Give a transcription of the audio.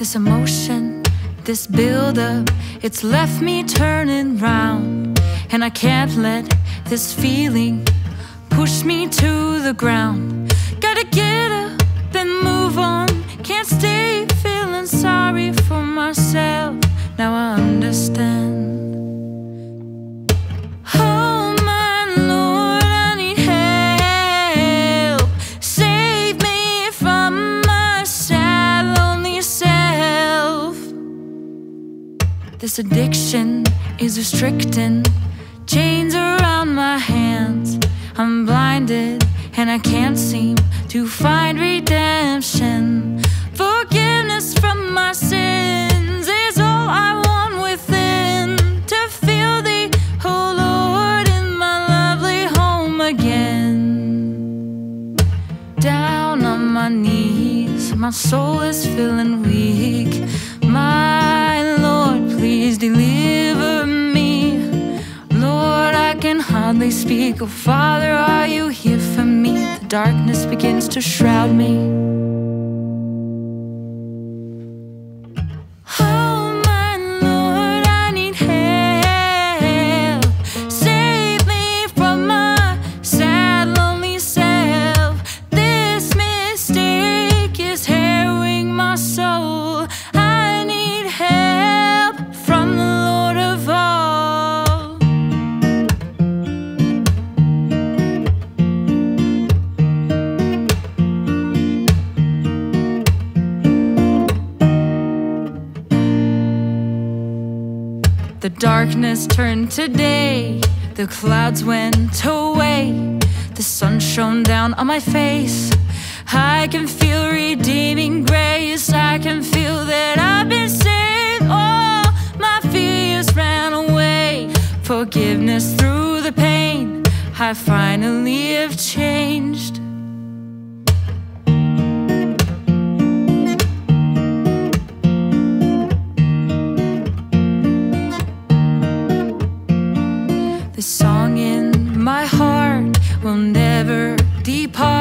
This emotion, this build-up, it's left me turning round, and I can't let this feeling push me to the ground. Gotta get up and move on, can't stay feeling sorry for myself. Now I understand. This addiction is restricting, chains around my hands. I'm blinded and I can't seem to find redemption. Forgiveness from my sins is all I want within, to feel thee, oh Lord, in my lovely home again. Down on my knees, my soul is feeling weak. My Lord, please deliver me. Lord, I can hardly speak. Oh, Father, are you here for me? The darkness begins to shroud me. The darkness turned to day, the clouds went away, the sun shone down on my face. I can feel redeeming grace, I can feel that I've been saved. All my fears ran away, forgiveness through the pain, I finally have changed. The song in my heart will never depart.